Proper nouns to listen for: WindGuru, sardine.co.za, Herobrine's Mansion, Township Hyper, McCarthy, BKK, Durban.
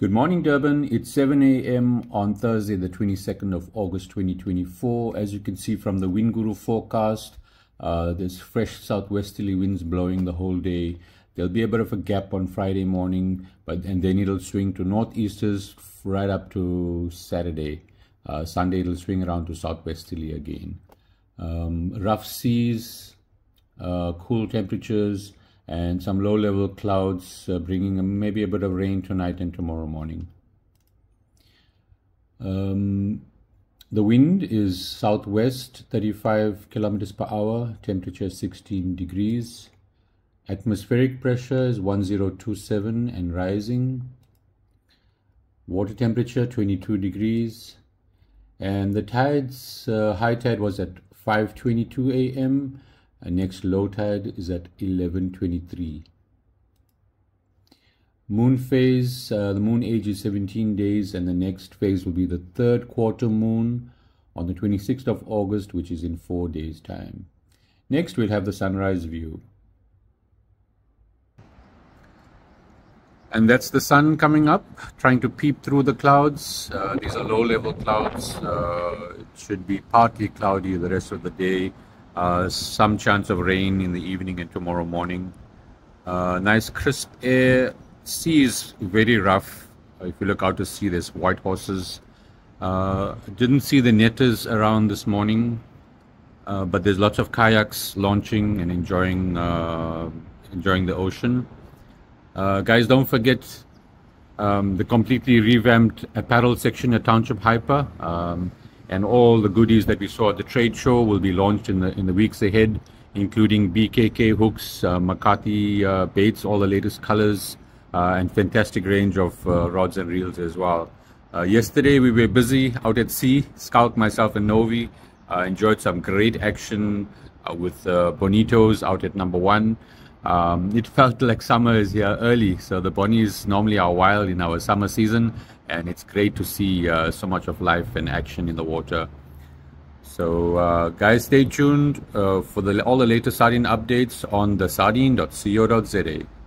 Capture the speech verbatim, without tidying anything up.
Good morning, Durban. It's seven A M on Thursday, the twenty-second of August, twenty twenty-four. As you can see from the WindGuru forecast, uh, there's fresh southwesterly winds blowing the whole day. There'll be a bit of a gap on Friday morning, but and then it'll swing to northeasters right up to Saturday. Uh, Sunday, it'll swing around to southwesterly again. Um, rough seas, uh, cool temperatures, and some low-level clouds uh, bringing maybe a bit of rain tonight and tomorrow morning. Um, the wind is southwest, thirty-five kilometers per hour, temperature sixteen degrees. Atmospheric pressure is one thousand twenty-seven and rising. Water temperature twenty-two degrees. And the tides, uh, high tide was at five twenty-two A M and next low tide is at eleven twenty-three. Moon phase, uh, the moon age is seventeen days and the next phase will be the third quarter moon on the twenty-sixth of August, which is in four days time. Next we'll have the sunrise view. And that's the sun coming up, trying to peep through the clouds. Uh, these are low level clouds. Uh, it should be partly cloudy the rest of the day. Uh, some chance of rain in the evening and tomorrow morning. Uh, nice crisp air. Sea is very rough. If you look out to sea, there's white horses. Uh, didn't see the netters around this morning, uh, but there's lots of kayaks launching and enjoying uh, enjoying the ocean. Uh, guys, don't forget um, the completely revamped apparel section at Township Hyper. Um, And all the goodies that we saw at the trade show will be launched in the in the weeks ahead, including B K K hooks, uh, McCarthy uh, baits, all the latest colors, uh, and fantastic range of uh, rods and reels as well. Uh, yesterday we were busy out at sea. Scout, myself, and Novi uh, enjoyed some great action uh, with uh, Bonitos out at number one. Um, it felt like summer is here early, so the Bonnies normally are wild in our summer season, and it's great to see uh, so much of life and action in the water. So uh, guys, stay tuned uh, for the, all the latest sardine updates on the sardine dot co dot Z A.